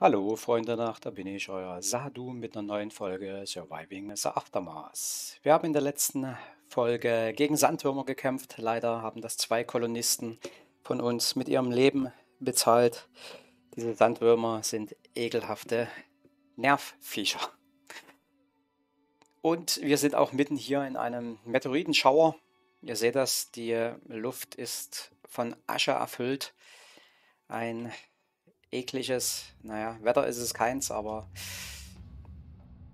Hallo Freunde der Nacht, da bin ich, euer Zhaadoo, mit einer neuen Folge Surviving the Aftermath. Wir haben in der letzten Folge gegen Sandwürmer gekämpft. Leider haben das zwei Kolonisten von uns mit ihrem Leben bezahlt. Diese Sandwürmer sind ekelhafte Nervviecher. Und wir sind auch mitten hier in einem Meteoritenschauer. Ihr seht das, die Luft ist von Asche erfüllt. Ein ekliges, naja, Wetter ist es keins, aber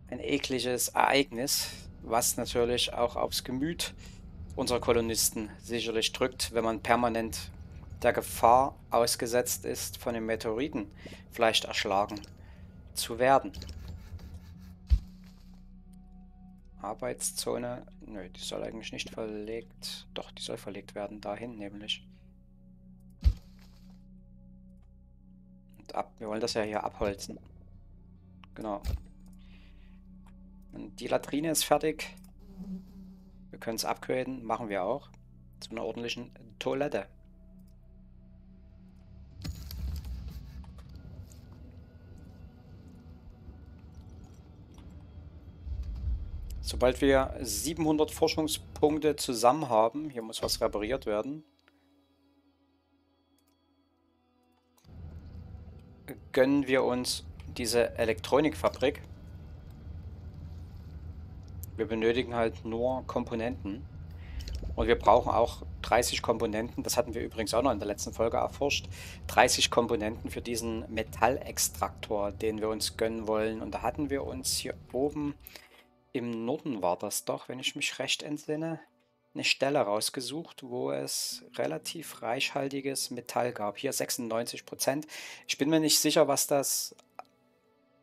ein ekliges Ereignis, was natürlich auch aufs Gemüt unserer Kolonisten sicherlich drückt, wenn man permanent der Gefahr ausgesetzt ist, von den Meteoriten vielleicht erschlagen zu werden. Arbeitszone, nö, die soll eigentlich nicht verlegt, doch, die soll verlegt werden, dahin nämlich. Wir wollen das ja hier abholzen. Genau. Und die Latrine ist fertig. Wir können es upgraden. Machen wir auch. Zu einer ordentlichen Toilette. Sobald wir 700 Forschungspunkte zusammen haben, hier muss was repariert werden, gönnen wir uns diese Elektronikfabrik. Wir benötigen halt nur Komponenten. Und wir brauchen auch 30 Komponenten. Das hatten wir übrigens auch noch in der letzten Folge erforscht. 30 Komponenten für diesen Metallextraktor, den wir uns gönnen wollen. Und da hatten wir uns hier oben im Norden, war das doch, wenn ich mich recht entsinne, eine Stelle rausgesucht, wo es relativ reichhaltiges Metall gab. Hier 96%. Ich bin mir nicht sicher, was das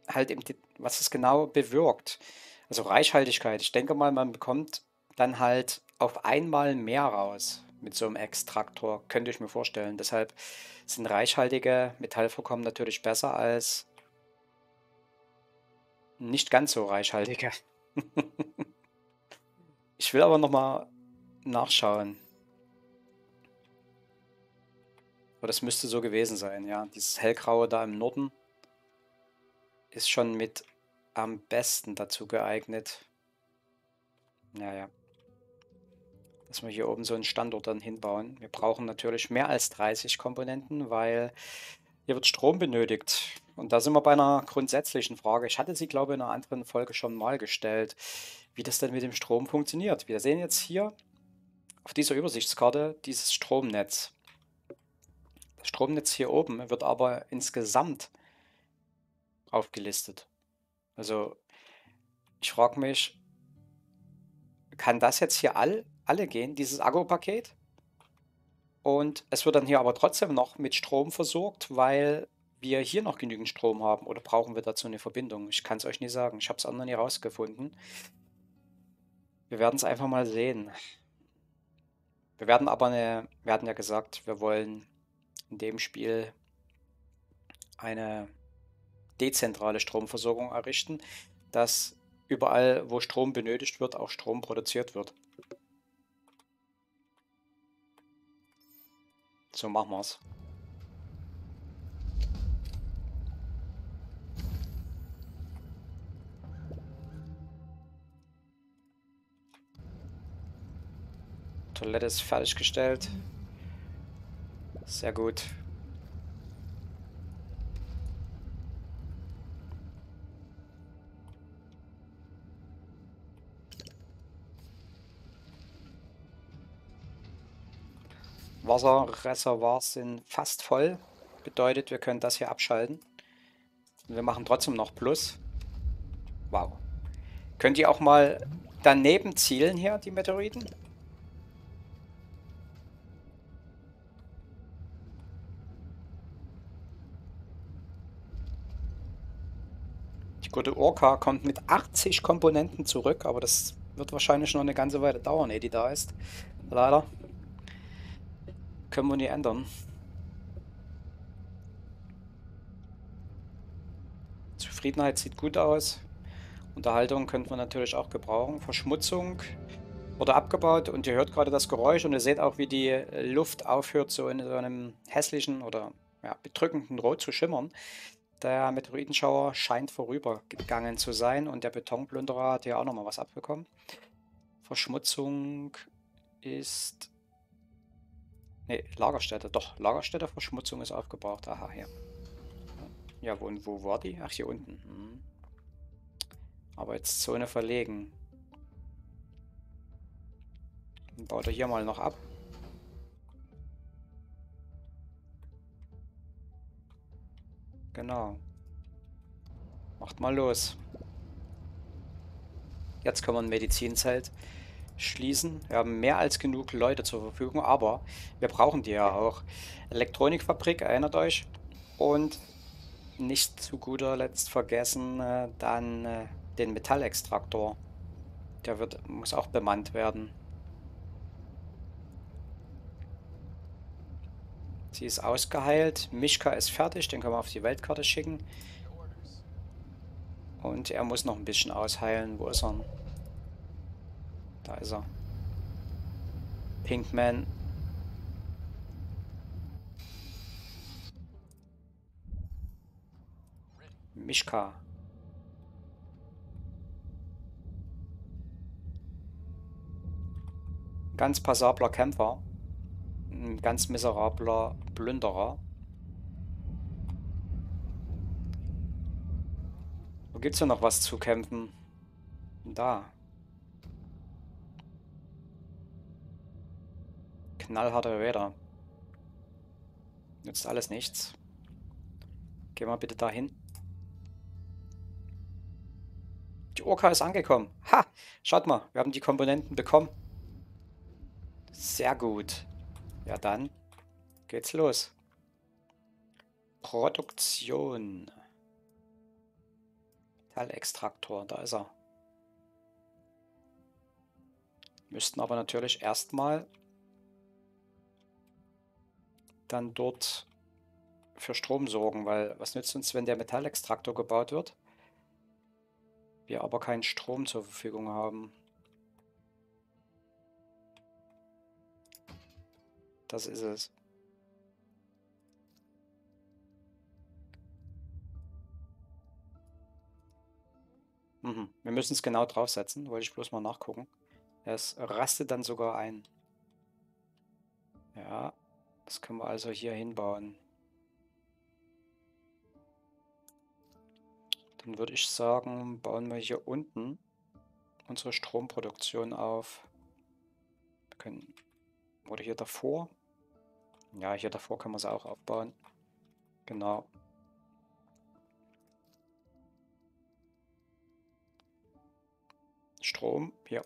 halt eben, was das genau bewirkt. Also Reichhaltigkeit. Ich denke mal, man bekommt dann halt auf einmal mehr raus mit so einem Extraktor, könnte ich mir vorstellen. Deshalb sind reichhaltige Metallvorkommen natürlich besser als nicht ganz so reichhaltige. Ich will aber nochmal nachschauen. Aber das müsste so gewesen sein, ja. Dieses Hellgraue da im Norden ist schon mit am besten dazu geeignet. Naja. Dass wir hier oben so einen Standort dann hinbauen. Wir brauchen natürlich mehr als 30 Komponenten, weil hier wird Strom benötigt. Und da sind wir bei einer grundsätzlichen Frage. Ich hatte sie, glaube ich, in einer anderen Folge schon mal gestellt, wie das denn mit dem Strom funktioniert. Wir sehen jetzt hier auf dieser Übersichtskarte dieses Stromnetz. Das Stromnetz hier oben wird aber insgesamt aufgelistet. Also ich frage mich, kann das jetzt hier alle gehen, dieses Akku-Paket? Und es wird dann hier aber trotzdem noch mit Strom versorgt, weil wir hier noch genügend Strom haben. Oder brauchen wir dazu eine Verbindung? Ich kann es euch nicht sagen. Ich habe es auch noch nie rausgefunden. Wir werden es einfach mal sehen. Wir werden aber wir hatten ja gesagt, wir wollen in dem Spiel eine dezentrale Stromversorgung errichten, dass überall, wo Strom benötigt wird, auch Strom produziert wird. So machen wir es. Toilette ist fertiggestellt. Sehr gut. Wasserreservoirs sind fast voll. Bedeutet, wir können das hier abschalten. Und wir machen trotzdem noch Plus. Wow. Könnt ihr auch mal daneben zielen hier, die Meteoriten? Gute Orca kommt mit 80 Komponenten zurück, aber das wird wahrscheinlich noch eine ganze Weile dauern, ehe die da ist. Leider. Können wir nie ändern. Zufriedenheit sieht gut aus. Unterhaltung könnten wir natürlich auch gebrauchen. Verschmutzung wurde abgebaut und ihr hört gerade das Geräusch und ihr seht auch, wie die Luft aufhört, so in so einem hässlichen oder ja, bedrückenden Rot zu schimmern. Der Meteoritenschauer scheint vorübergegangen zu sein und der Betonplünderer hat ja auch nochmal was abbekommen. Verschmutzung ist... Ne, Lagerstätte. Doch, Lagerstätte, Verschmutzung ist aufgebraucht. Aha, hier. Ja, wo war die? Ach, hier unten. Hm. Arbeitszone verlegen. Dann baut er hier mal noch ab. Genau. Macht mal los. Jetzt können wir ein Medizinzelt schließen. Wir haben mehr als genug Leute zur Verfügung, aber wir brauchen die ja auch. Elektronikfabrik, erinnert euch. Und nicht zu guter Letzt vergessen, dann den Metallextraktor. Der muss auch bemannt werden. Sie ist ausgeheilt. Mischka ist fertig, den können wir auf die Weltkarte schicken. Und er muss noch ein bisschen ausheilen. Wo ist er? Da ist er. Pinkman. Mischka. Ganz passabler Kämpfer. Ein ganz miserabler Plünderer. Wo gibt's denn noch was zu kämpfen? Da. Knallharte Räder. Nützt alles nichts. Gehen wir bitte dahin. Die Orca ist angekommen. Ha! Schaut mal, wir haben die Komponenten bekommen. Sehr gut. Ja, dann geht's los. Produktion. Metallextraktor, da ist er. Müssten aber natürlich erstmal dann dort für Strom sorgen, weil was nützt uns, wenn der Metallextraktor gebaut wird, wir aber keinen Strom zur Verfügung haben. Das ist es. Wir müssen es genau draufsetzen. Wollte ich bloß mal nachgucken. Es rastet dann sogar ein. Ja, das können wir also hier hinbauen. Dann würde ich sagen, bauen wir hier unten unsere Stromproduktion auf. Wir können... Oder hier davor... Ja, hier davor kann man es auch aufbauen. Genau. Strom, hier.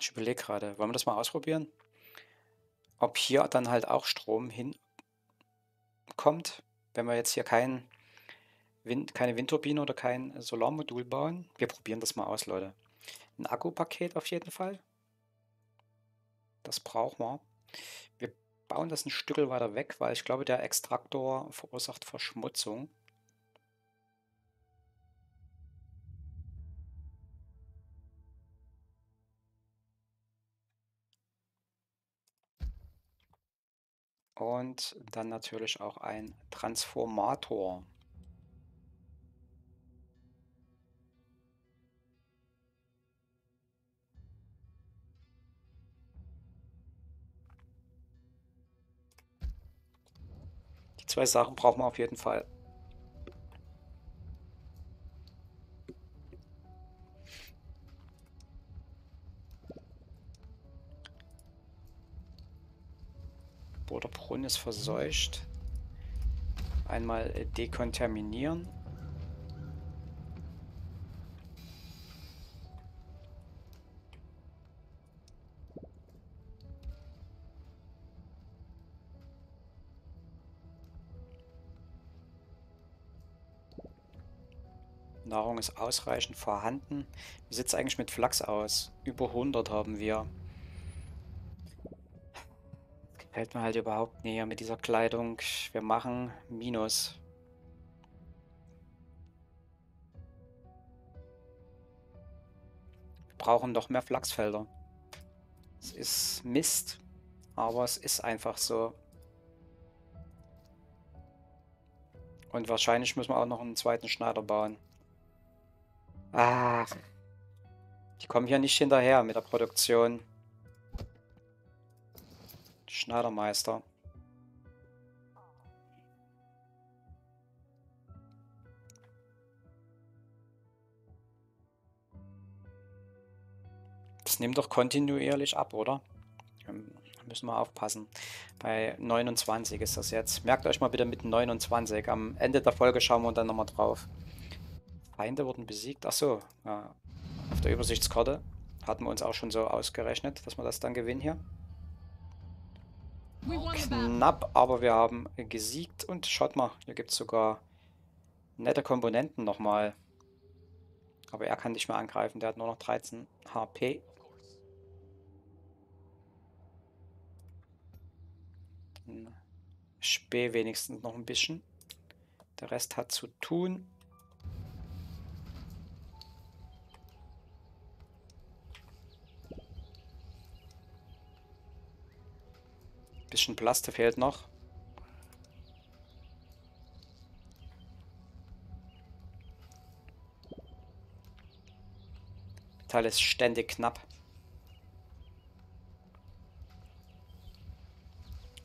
Ich überlege gerade, wollen wir das mal ausprobieren? Ob hier dann halt auch Strom hin... kommt, wenn wir jetzt hier keine Windturbine oder kein Solarmodul bauen. Wir probieren das mal aus, Leute. Ein Akkupaket auf jeden Fall. Das brauchen wir. Wir bauen das ein Stück weiter weg, weil ich glaube, der Extraktor verursacht Verschmutzung. Und dann natürlich auch ein Transformator. Die zwei Sachen brauchen wir auf jeden Fall. Oder Brunnen ist verseucht. Einmal dekontaminieren. Nahrung ist ausreichend vorhanden. Wie sieht es eigentlich mit Flachs aus? Über 100 haben wir. Fällt mir halt überhaupt näher mit dieser Kleidung. Wir machen Minus. brauchen noch mehr Flachsfelder. Es ist Mist, aber es ist einfach so. Und wahrscheinlich müssen wir auch noch einen zweiten Schneider bauen. Ach, die kommen hier nicht hinterher mit der Produktion. Schneidermeister. Das nimmt doch kontinuierlich ab, oder? Müssen wir aufpassen. Bei 29 ist das jetzt. Merkt euch mal bitte mit 29. Am Ende der Folge schauen wir dann nochmal drauf. Feinde wurden besiegt. Achso, ja. Auf der Übersichtskarte hatten wir uns auch schon so ausgerechnet, dass wir das dann gewinnen hier. Knapp, aber wir haben gesiegt. Und schaut mal, hier gibt es sogar nette Komponenten nochmal. Aber er kann nicht mehr angreifen, der hat nur noch 13 HP. Spee wenigstens noch ein bisschen. Der Rest hat zu tun. Bisschen Plaste fehlt noch. Metall ist ständig knapp.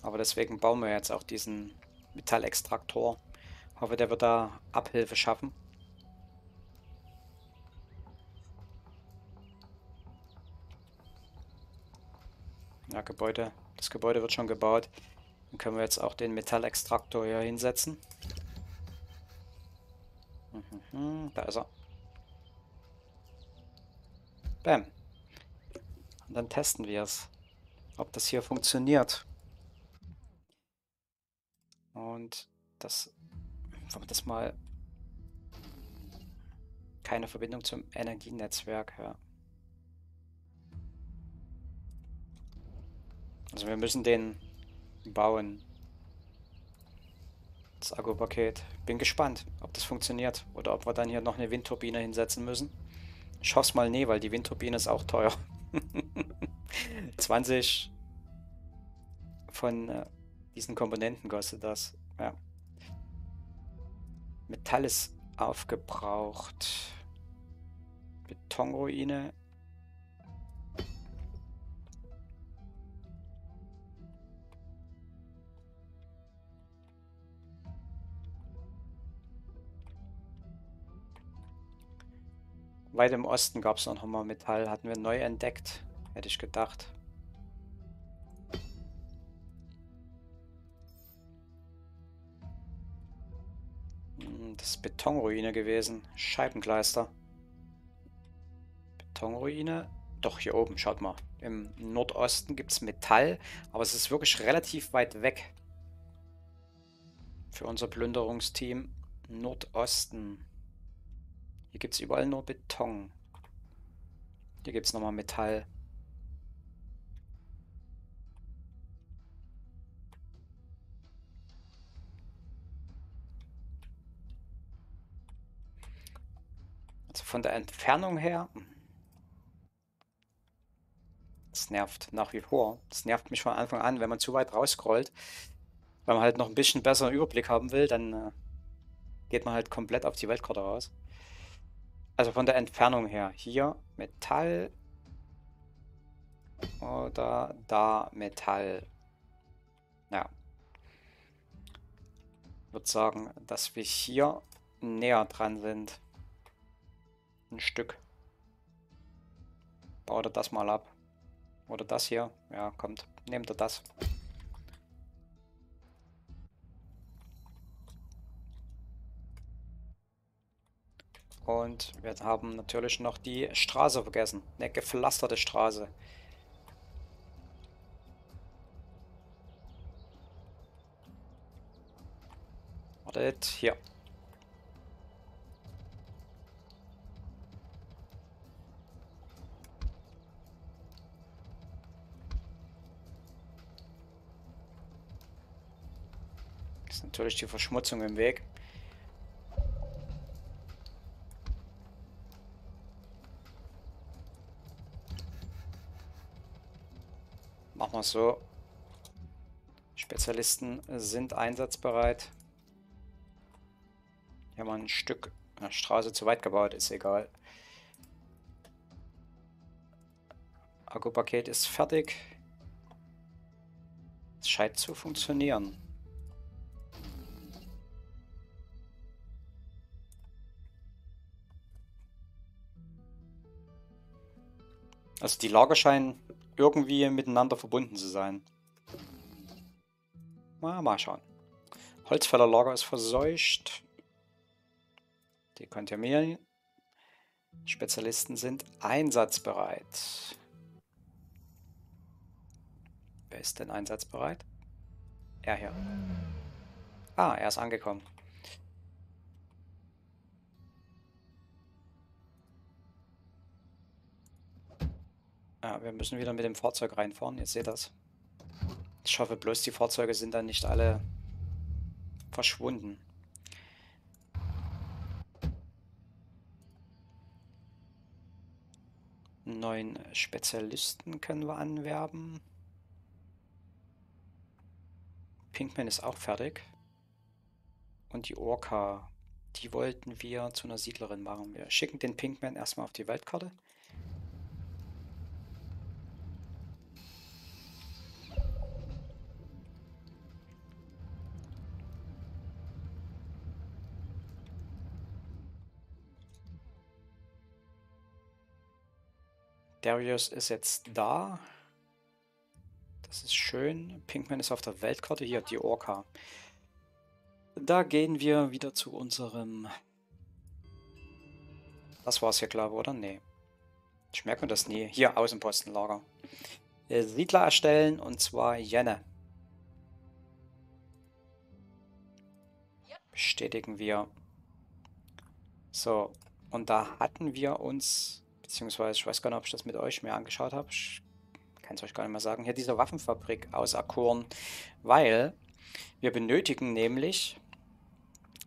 Aber deswegen bauen wir jetzt auch diesen Metallextraktor. Hoffe, der wird da Abhilfe schaffen. Ja, Gebäude. Das Gebäude wird schon gebaut. Dann können wir jetzt auch den Metallextraktor hier hinsetzen. Da ist er. Bam. Und dann testen wir es, ob das hier funktioniert. Und das, wollen wir das mal, keine Verbindung zum Energienetzwerk, ja. Also wir müssen den bauen, das Akkupaket. Bin gespannt, ob das funktioniert oder ob wir dann hier noch eine Windturbine hinsetzen müssen. Ich hoffe es mal, nee, weil die Windturbine ist auch teuer. 20 von... diesen Komponenten kostet das. Ja. Metall ist aufgebraucht. Betonruine. Weit im Osten gab es noch mal Metall. Hatten wir neu entdeckt. Hätte ich gedacht. Das ist Betonruine gewesen. Scheibenkleister. Betonruine. Doch, hier oben, schaut mal. Im Nordosten gibt es Metall, aber es ist wirklich relativ weit weg. Für unser Plünderungsteam. Nordosten. Hier gibt es überall nur Beton. Hier gibt es nochmal Metall. Von der Entfernung her, das nervt nach wie vor. Das nervt mich von Anfang an, wenn man zu weit rausscrollt, weil man halt noch ein bisschen besseren Überblick haben will, dann geht man halt komplett auf die Weltkarte raus. Also von der Entfernung her, hier Metall oder da Metall. Ja, ich würde sagen, dass wir hier näher dran sind. Ein Stück. Baut er das mal ab. Oder das hier. Ja, kommt. Nehmt er das. Und wir haben natürlich noch die Straße vergessen. Eine gepflasterte Straße. Wartet, hier. Natürlich die Verschmutzung im Weg. Machen wir es so. Spezialisten sind einsatzbereit. Hier haben wir ein Stück Straße zu weit gebaut, ist egal. Akkupaket ist fertig. Es scheint zu funktionieren. Also die Lager scheinen irgendwie miteinander verbunden zu sein. Mal schauen. Holzfällerlager ist verseucht. Die kontaminieren. Spezialisten sind einsatzbereit. Wer ist denn einsatzbereit? Er hier. Ah, er ist angekommen. Ja, wir müssen wieder mit dem Fahrzeug reinfahren. Jetzt seht ihr das. Ich hoffe bloß, die Fahrzeuge sind dann nicht alle verschwunden. Neuen Spezialisten können wir anwerben. Pinkman ist auch fertig. Und die Orca, die wollten wir zu einer Siedlerin machen. Wir schicken den Pinkman erstmal auf die Weltkarte. Darius ist jetzt da. Das ist schön. Pinkman ist auf der Weltkarte. Hier, die Orca. Da gehen wir wieder zu unserem... Das war's hier, glaube ich, oder? Nee. Ich merke mir das nie. Hier, Außenpostenlager. Siedler erstellen, und zwar Jenne. Bestätigen wir. So, und da hatten wir uns... Beziehungsweise, ich weiß gar nicht, ob ich das mit euch mehr angeschaut habe. Ich kann es euch gar nicht mehr sagen. Hier diese Waffenfabrik auserkoren, weil wir benötigen nämlich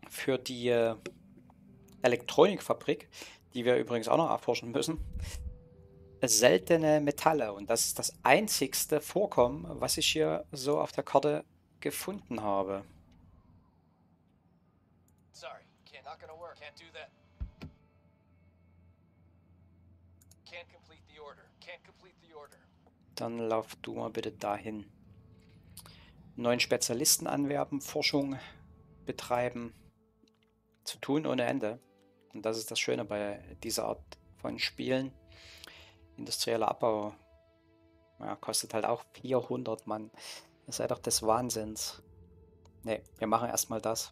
für die Elektronikfabrik, die wir übrigens auch noch erforschen müssen, seltene Metalle. Und das ist das einzigste Vorkommen, was ich hier so auf der Karte gefunden habe. Sorry, not gonna work. Can't do that. Dann lauf du mal bitte dahin. Neuen Spezialisten anwerben, Forschung betreiben. Zu tun ohne Ende. Und das ist das Schöne bei dieser Art von Spielen. Industrieller Abbau. Ja, kostet halt auch 400 Mann. Ihr seid doch des Wahnsinns. Ne, wir machen erstmal das.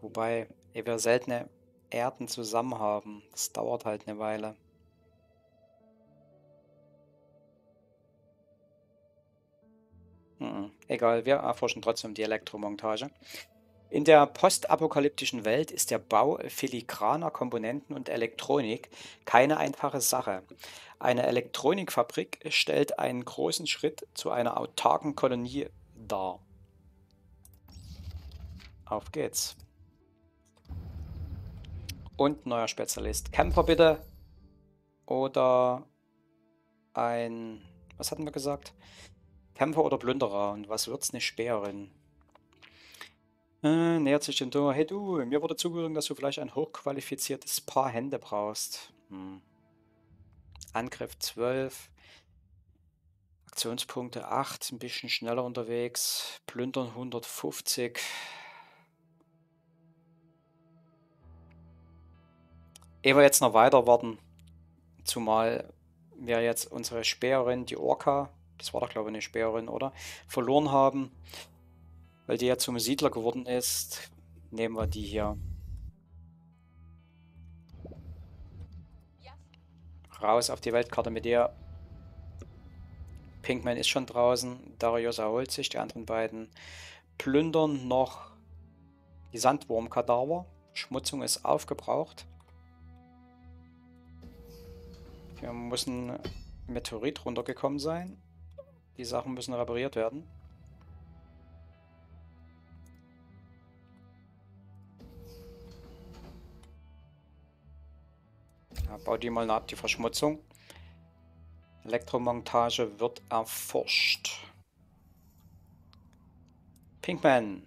Wobei, wir seltene Erden zusammen haben. Das dauert halt eine Weile. Egal, wir erforschen trotzdem die Elektromontage. In der postapokalyptischen Welt ist der Bau filigraner Komponenten und Elektronik keine einfache Sache. Eine Elektronikfabrik stellt einen großen Schritt zu einer autarken Kolonie dar. Auf geht's. Und neuer Spezialist. Kämpfer bitte. Oder ein... Was hatten wir gesagt? Kämpfer oder Plünderer, und was wird's, eine Späherin? Nähert sich dem Tor. Hey du, mir wurde zugerufen, dass du vielleicht ein hochqualifiziertes Paar Hände brauchst. Angriff 12, Aktionspunkte 8, ein bisschen schneller unterwegs, Plündern 150. Ehe wir jetzt noch weiter warten, zumal wir jetzt unsere Späherin, die Orca, das war doch, glaube ich, eine Späherin, oder? Verloren haben. Weil die ja zum Siedler geworden ist, nehmen wir die hier. Ja. Raus auf die Weltkarte mit dir. Pinkman ist schon draußen. Darius erholt sich. Die anderen beiden plündern noch die Sandwurmkadaver. Schmutzung ist aufgebraucht. Hier muss ein Meteorit runtergekommen sein. Die Sachen müssen repariert werden. Ja, bau die mal ab, die Verschmutzung. Elektromontage wird erforscht. Pinkman.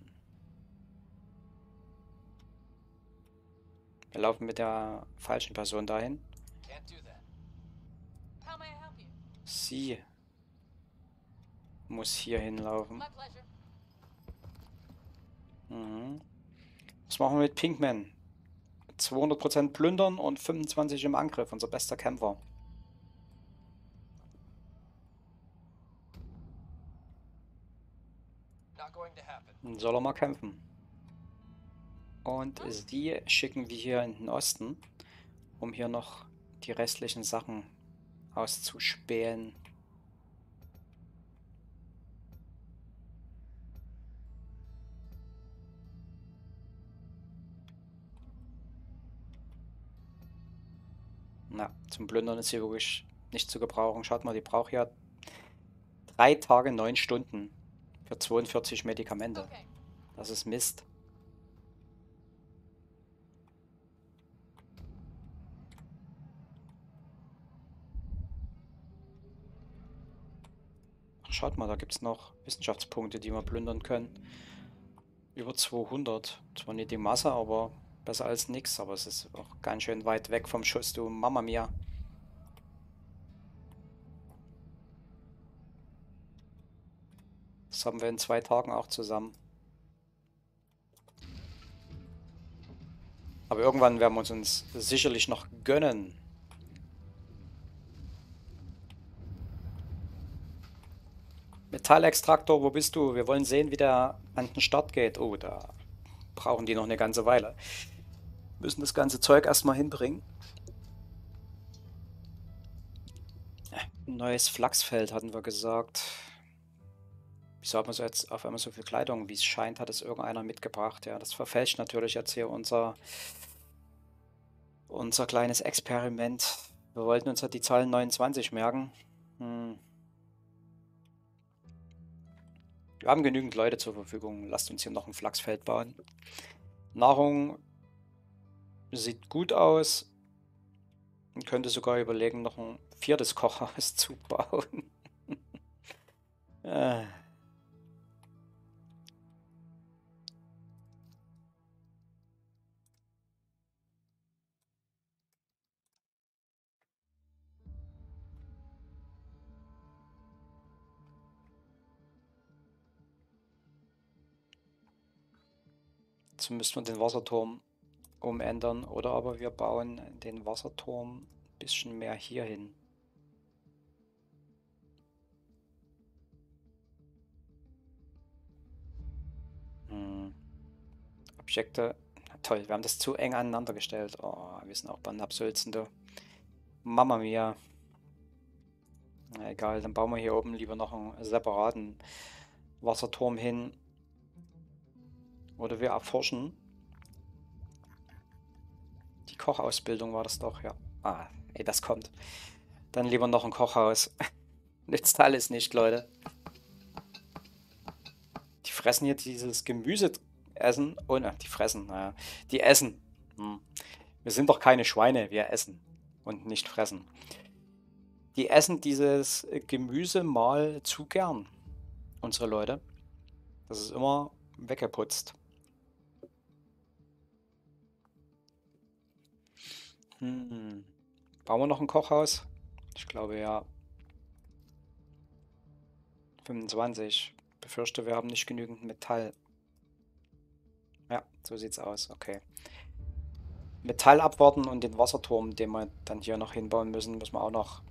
Wir laufen mit der falschen Person dahin. Sie muss hier hinlaufen. Mhm. Was machen wir mit Pinkman? 200% plündern und 25 im Angriff, unser bester Kämpfer. Soll er mal kämpfen. Und die schicken wir hier in den Osten, um hier noch die restlichen Sachen auszuspähen. Na, zum Plündern ist hier wirklich nicht zu gebrauchen. Schaut mal, die braucht ja 3 Tage, 9 Stunden für 42 Medikamente. Okay. Das ist Mist. Ach, schaut mal, da gibt es noch Wissenschaftspunkte, die wir plündern können. Über 200. Zwar nicht die Masse, aber... besser als nichts, aber es ist auch ganz schön weit weg vom Schuss, du Mama Mia. Das haben wir in 2 Tagen auch zusammen. Aber irgendwann werden wir uns sicherlich noch gönnen. Metallextraktor, wo bist du? Wir wollen sehen, wie der an den Start geht. Oh, da brauchen die noch eine ganze Weile. Müssen das ganze Zeug erstmal hinbringen. Neues Flachsfeld hatten wir gesagt. Wieso hat man so jetzt auf einmal so viel Kleidung? Wie es scheint, hat es irgendeiner mitgebracht. Ja, das verfälscht natürlich jetzt hier unser kleines Experiment. Wir wollten uns halt die Zahl 29 merken. Wir haben genügend Leute zur Verfügung. Lasst uns hier noch ein Flachsfeld bauen. Nahrung sieht gut aus. Man könnte sogar überlegen, noch ein 4. Kochhaus zu bauen. Jetzt müssen wir den Wasserturm umändern, oder aber wir bauen den Wasserturm ein bisschen mehr hier hin. Objekte, na toll, wir haben das zu eng aneinander gestellt. Oh, wir sind auch bei Napsülzende. Mama mia. Na egal, dann bauen wir hier oben lieber noch einen separaten Wasserturm hin. Oder wir erforschen. Die Kochausbildung war das doch, ja. Ah, ey, das kommt. Dann lieber noch ein Kochhaus. Nützt alles nicht, Leute. Die fressen hier dieses Gemüse essen. Oh ne, die fressen, naja. Die essen. Wir sind doch keine Schweine, wir essen und nicht fressen. Die essen dieses Gemüse mal zu gern, unsere Leute. Das ist immer weggeputzt. Bauen wir noch ein Kochhaus? Ich glaube ja. 25. Befürchte, wir haben nicht genügend Metall. Ja, so sieht's aus. Okay. Metall abwarten und den Wasserturm, den wir dann hier noch hinbauen müssen, müssen wir auch noch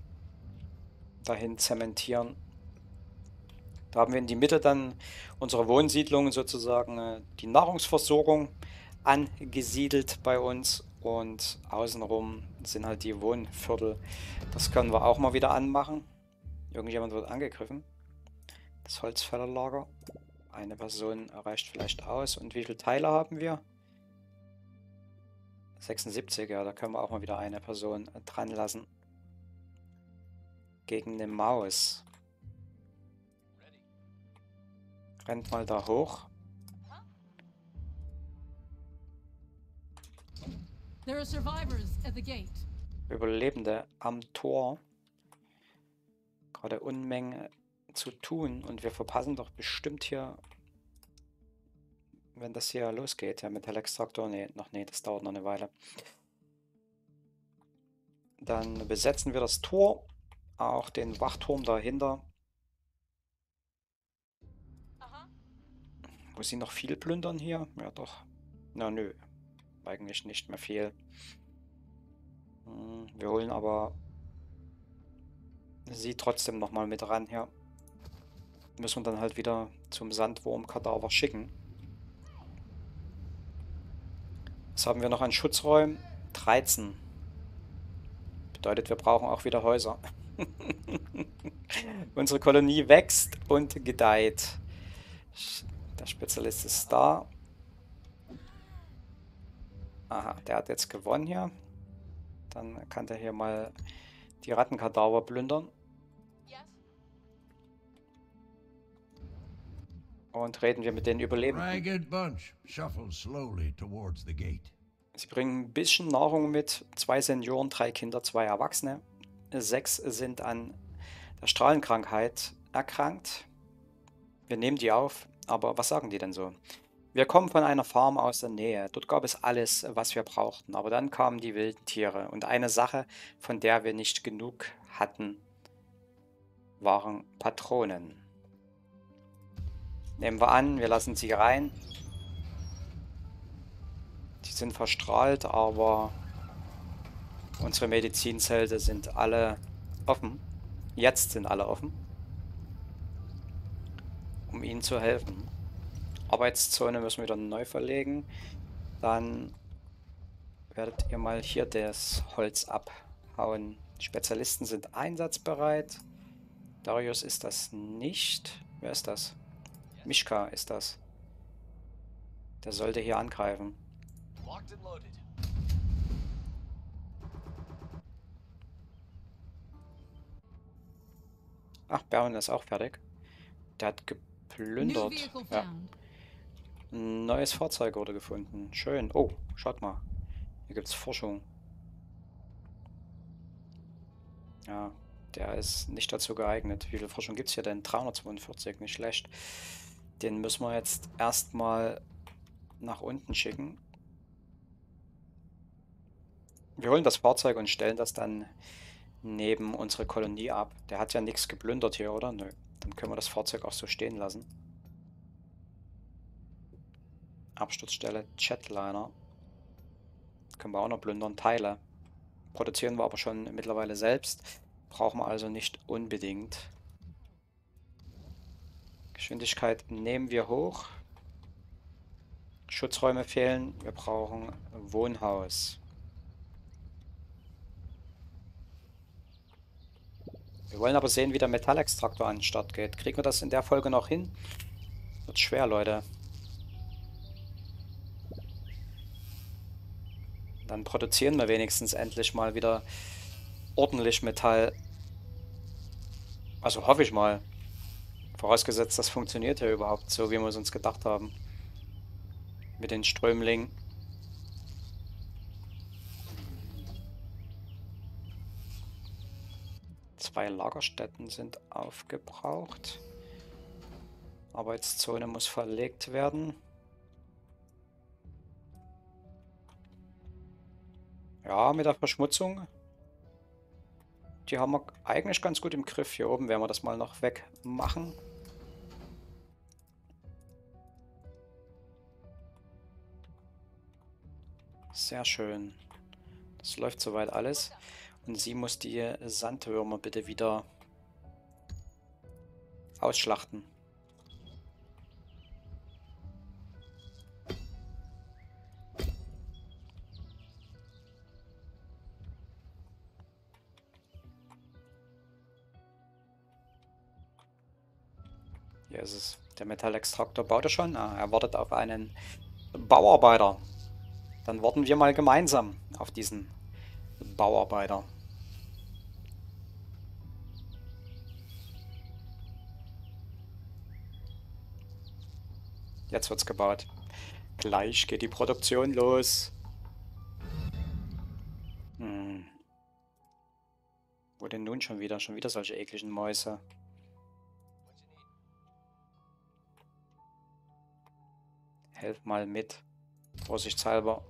dahin zementieren. Da haben wir in die Mitte dann unsere Wohnsiedlung sozusagen, die Nahrungsversorgung angesiedelt bei uns. Und außenrum sind halt die Wohnviertel. Das können wir auch mal wieder anmachen. Irgendjemand wird angegriffen. Das Holzfällerlager. Eine Person reicht vielleicht aus. Und wie viele Teile haben wir? 76, ja, da können wir auch mal wieder eine Person dran lassen. Gegen eine Maus. Rennt mal da hoch. Überlebende am Tor. hat er Unmengen zu tun und wir verpassen doch bestimmt hier, wenn das hier losgeht, ja, mit Metallextraktor, nee, noch nee, das dauert noch eine Weile. Dann besetzen wir das Tor, auch den Wachturm dahinter. Aha. Muss ich noch viel plündern hier? Ja doch. Na nö, eigentlich nicht mehr viel. Wir holen aber sie trotzdem nochmal mit ran hier. Müssen wir dann halt wieder zum Sandwurmkadaver schicken. Was haben wir noch an Schutzräumen? 13. Bedeutet, wir brauchen auch wieder Häuser. Unsere Kolonie wächst und gedeiht. Der Spezialist ist da. Aha, der hat jetzt gewonnen hier. Dann kann der hier mal die Rattenkadaver plündern. Und reden wir mit den Überlebenden. Sie bringen ein bisschen Nahrung mit. 2 Senioren, 3 Kinder, 2 Erwachsene. 6 sind an der Strahlenkrankheit erkrankt. Wir nehmen die auf. Aber was sagen die denn so? Wir kommen von einer Farm aus der Nähe. Dort gab es alles, was wir brauchten. Aber dann kamen die wilden Tiere. Und eine Sache, von der wir nicht genug hatten, waren Patronen. Nehmen wir an, wir lassen sie rein. Die sind verstrahlt, aber unsere Medizinzelte sind alle offen. Jetzt sind alle offen. Um ihnen zu helfen. Arbeitszone müssen wir dann neu verlegen. Dann werdet ihr mal hier das Holz abhauen. Die Spezialisten sind einsatzbereit. Darius ist das nicht. Wer ist das? Mischka ist das. Der sollte hier angreifen. Ach, Berwin ist auch fertig. Der hat geplündert. Ja. Ein neues Fahrzeug wurde gefunden. Schön. Oh, schaut mal. Hier gibt es Forschung. Ja, der ist nicht dazu geeignet. Wie viel Forschung gibt es hier denn? 342, nicht schlecht. Den müssen wir jetzt erstmal nach unten schicken. Wir holen das Fahrzeug und stellen das dann neben unsere Kolonie ab. Der hat ja nichts geplündert hier, oder? Nö. Dann können wir das Fahrzeug auch so stehen lassen. Absturzstelle, Jetliner. Können wir auch noch plündern. Teile. Produzieren wir aber schon mittlerweile selbst. Brauchen wir also nicht unbedingt. Geschwindigkeit nehmen wir hoch. Schutzräume fehlen. Wir brauchen ein Wohnhaus. Wir wollen aber sehen, wie der Metallextraktor an den Start geht. Kriegen wir das in der Folge noch hin? Wird schwer, Leute. Dann produzieren wir wenigstens endlich mal wieder ordentlich Metall. Also hoffe ich mal. Vorausgesetzt, das funktioniert ja überhaupt so, wie wir es uns gedacht haben. Mit den Strömlingen. Zwei Lagerstätten sind aufgebraucht. Arbeitszone muss verlegt werden. Ja, mit der Verschmutzung. Die haben wir eigentlich ganz gut im Griff. Hier oben werden wir das mal noch wegmachen. Sehr schön. Das läuft soweit alles. Und sie muss die Sandwürmer bitte wieder ausschlachten. Hier ist es. Der Metallextraktor baut er schon. Ah, er wartet auf einen Bauarbeiter. Dann warten wir mal gemeinsam auf diesen Bauarbeiter. Jetzt wird's gebaut. Gleich geht die Produktion los. Wo denn nun schon wieder? Schon wieder solche ekligen Mäuse. Helf mal mit. Vorsichtshalber.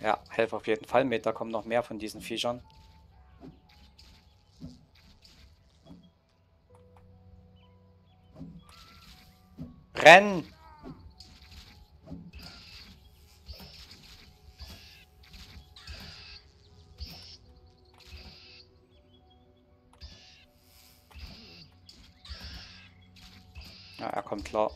Ja, helf auf jeden Fall mit. Da kommen noch mehr von diesen Viechern. Renn! Ja, er kommt klar.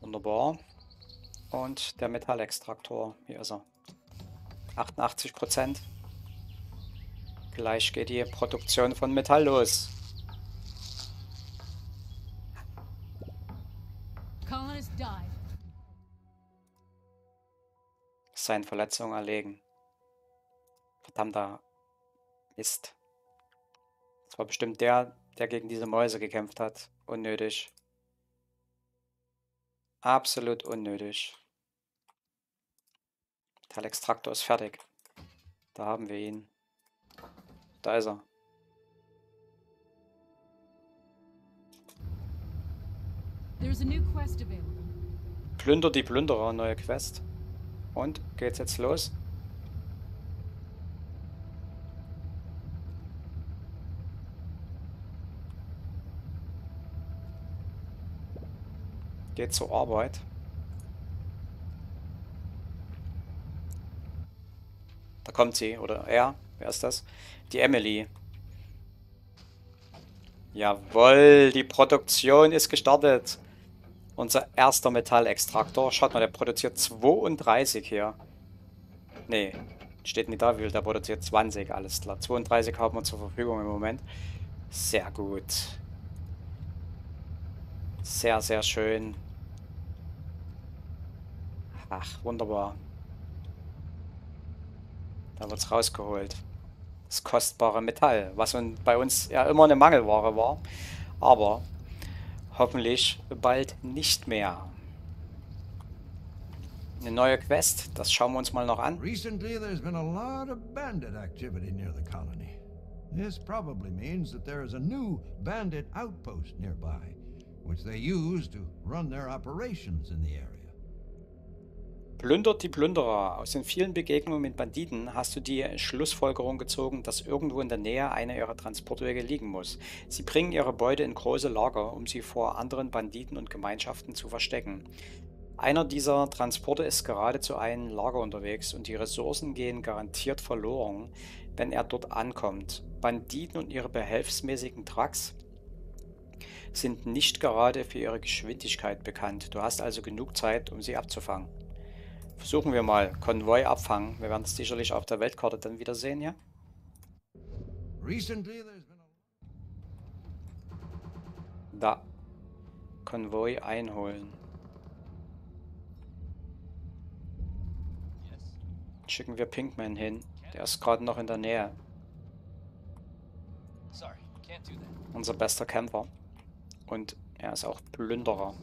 Wunderbar. Und der Metallextraktor. Hier ist er. 88%. Gleich geht die Produktion von Metall los. Seine Verletzungen erlegen. Verdammter Mist. Das war bestimmt der, der gegen diese Mäuse gekämpft hat. Unnötig. Absolut unnötig. Metallextraktor ist fertig. Da haben wir ihn. Da ist er. Plünder die Plünderer, neue Quest. Und geht's jetzt los? Geht zur Arbeit. Da kommt sie, oder er. Wer ist das? Die Emily. Jawohl, die Produktion ist gestartet. Unser erster Metallextraktor. Schaut mal, der produziert 32 hier. Nee, steht nicht da, wie der produziert 20, alles klar. 32 haben wir zur Verfügung im Moment. Sehr gut. Sehr, sehr schön. Ach, wunderbar. Da wird's rausgeholt. Das kostbare Metall, was bei uns ja immer eine Mangelware war, aber hoffentlich bald nicht mehr. Eine neue Quest, das schauen wir uns mal noch an. Recently there's been a lot of bandit activity near the colony. This probably means that there is a new bandit outpost nearby, which they use to run their operations in the area. Plündert die Plünderer. Aus den vielen Begegnungen mit Banditen hast du die Schlussfolgerung gezogen, dass irgendwo in der Nähe einer ihrer Transportwege liegen muss. Sie bringen ihre Beute in große Lager, um sie vor anderen Banditen und Gemeinschaften zu verstecken. Einer dieser Transporte ist gerade zu einem Lager unterwegs und die Ressourcen gehen garantiert verloren, wenn er dort ankommt. Banditen und ihre behelfsmäßigen Trucks sind nicht gerade für ihre Geschwindigkeit bekannt. Du hast also genug Zeit, um sie abzufangen. Versuchen wir mal. Konvoi abfangen. Wir werden es sicherlich auf der Weltkarte dann wieder sehen, ja? Da. Konvoi einholen. Schicken wir Pinkman hin. Der ist gerade noch in der Nähe. Unser bester Kämpfer. Und er ist auch Plünderer.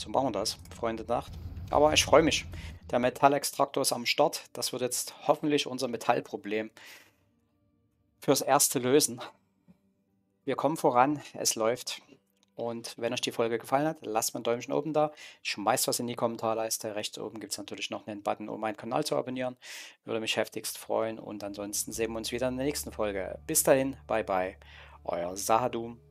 So machen wir das, Freunde der Nacht. Aber ich freue mich. Der Metallextraktor ist am Start. Das wird jetzt hoffentlich unser Metallproblem fürs Erste lösen. Wir kommen voran, es läuft. Und wenn euch die Folge gefallen hat, lasst mal ein Däumchen oben da. Schmeißt was in die Kommentarleiste. Rechts oben gibt es natürlich noch einen Button, um meinen Kanal zu abonnieren. Würde mich heftigst freuen. Und ansonsten sehen wir uns wieder in der nächsten Folge. Bis dahin, bye bye. Euer Zhaadoo.